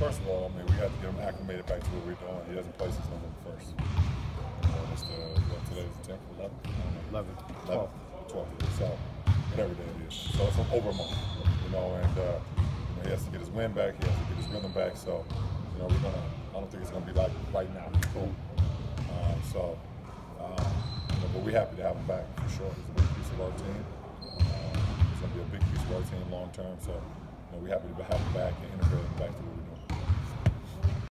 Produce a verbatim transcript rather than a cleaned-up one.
first of all, I mean, we have to get him acclimated back to what we're doing. He doesn't play since November first. Uh, it's the, what, today's the tenth, eleventh? eleventh. twelfth. So, whatever day it is. So it's over a month, you know, and uh, you know, he has to get his wind back, he has to get his rhythm back, so, you know, we're gonna, I don't think it's gonna be like right now. Cool. Uh, so, uh, you know, but we're happy to have him back, for sure. He's a big piece of our team. Uh, he's gonna be a big piece of our team long term, so, you know, we're happy to have him back and integrate him back to what we're doing.